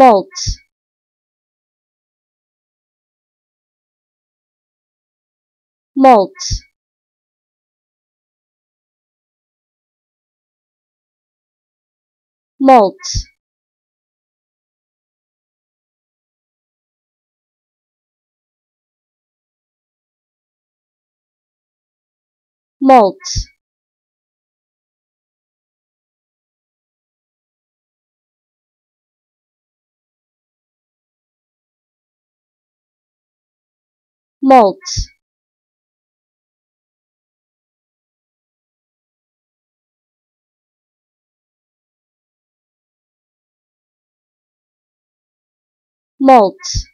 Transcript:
Molts. Molts. Molts. Molts. Molts. Molts.